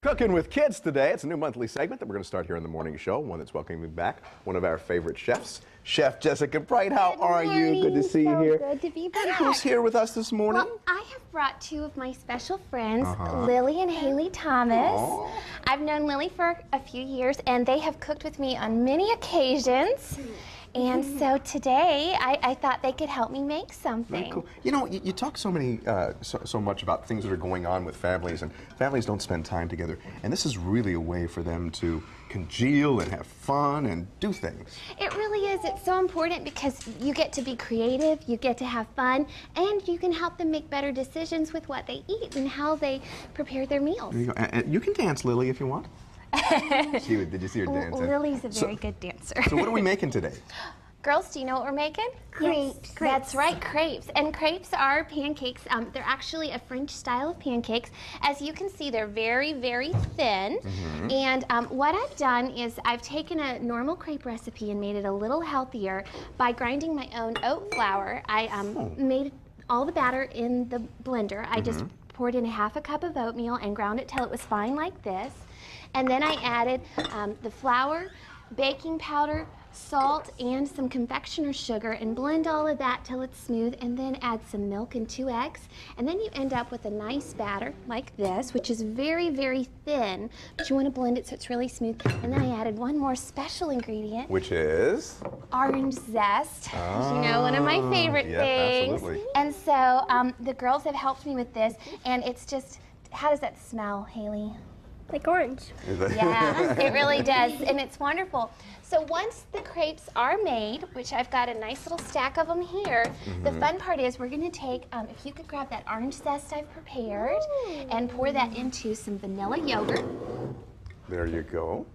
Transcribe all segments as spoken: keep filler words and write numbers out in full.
Cooking with Kids today. It's a new monthly segment that we're going to start here in the morning show, one that's welcoming back one of our favorite chefs, Chef Jessica Bright. How good are morning. you? Good to see so you here. Good to be back. And who's here with us this morning? Well, I have brought two of my special friends, uh-huh. Lily and Haley Thomas. Oh. I've known Lily for a few years, and they have cooked with me on many occasions. And so today, I, I thought they could help me make something. Very cool. You know, you, you talk so many, uh, so, so much about things that are going on with families, and families don't spend time together. And this is really a way for them to congeal and have fun and do things. It really is. It's so important because you get to be creative, you get to have fun, and you can help them make better decisions with what they eat and how they prepare their meals. There you go. And, and you can dance, Lily, if you want. She, did you see her dancing? Lily's a very so, good dancer. So what are we making today? Girls, do you know what we're making? Crepes. Yes, crepes. That's right, crepes. And crepes are pancakes. Um, they're actually a French style of pancakes. As you can see, they're very, very thin. Mm-hmm. And um, what I've done is I've taken a normal crepe recipe and made it a little healthier by grinding my own oat flour. I um, oh. made all the batter in the blender. I mm-hmm. just poured in half a cup of oatmeal and ground it till it was fine like this. And then I added um, the flour, baking powder, salt, and some confectioner's sugar, and blend all of that till it's smooth, and then add some milk and two eggs. And then you end up with a nice batter like this, which is very, very thin, but you want to blend it so it's really smooth. And then I added one more special ingredient. Which is? Orange zest. Oh, you know, one of my favorite yeah, things. Absolutely. And so um, the girls have helped me with this, and it's just, how does that smell, Haley? Like orange. Yeah, it really does, and it's wonderful. So once the crepes are made, which I've got a nice little stack of them here, mm-hmm. the fun part is we're gonna take, um, if you could grab that orange zest I've prepared, Ooh. and pour that into some vanilla yogurt. There you go.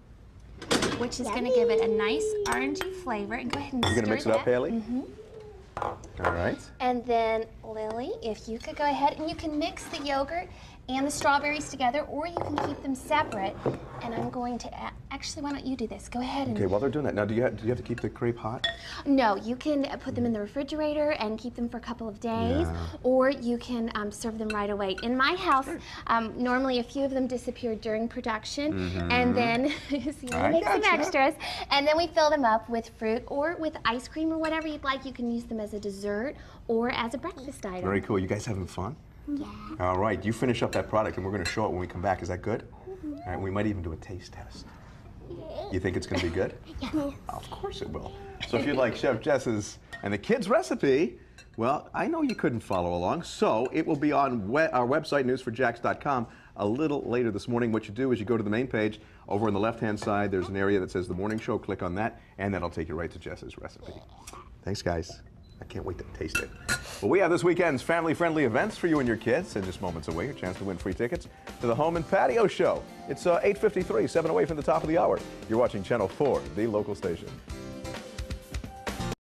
Which is Yummy. gonna give it a nice orangey flavor, and go ahead and You're stir You're gonna mix that. it up, Haley? Mm-hmm. All right. And then, Lily, if you could go ahead, and you can mix the yogurt and the strawberries together, or you can keep them separate. And I'm going to add, actually, why don't you do this? Go ahead and... Okay, while they're doing that, now do you have, do you have to keep the crepe hot? No, you can put them in the refrigerator and keep them for a couple of days, yeah. or you can um, serve them right away. In my house, um, normally a few of them disappear during production, mm-hmm. and then so you make some extras, and then we fill them up with fruit or with ice cream or whatever you'd like. You can use them as a dessert or as a breakfast item. Very cool. You guys having fun? Yeah. All right, you finish up that product and we're going to show it when we come back. Is that good? Mm-hmm. All right, we might even do a taste test. You think it's going to be good? Yeah. Of course it will. So if you like Chef Jess's and the kids' recipe, well, I know you couldn't follow along, so it will be on we our website, news for jax dot com, a little later this morning. What you do is you go to the main page. Over on the left-hand side, there's an area that says The Morning Show. Click on that, and that'll take you right to Jess's recipe. Thanks, guys. I can't wait to taste it. Well, we have this weekend's family-friendly events for you and your kids, and just moments away, your chance to win free tickets to the Home and Patio Show. It's uh, eight fifty-three, seven away from the top of the hour. You're watching Channel four, the local station.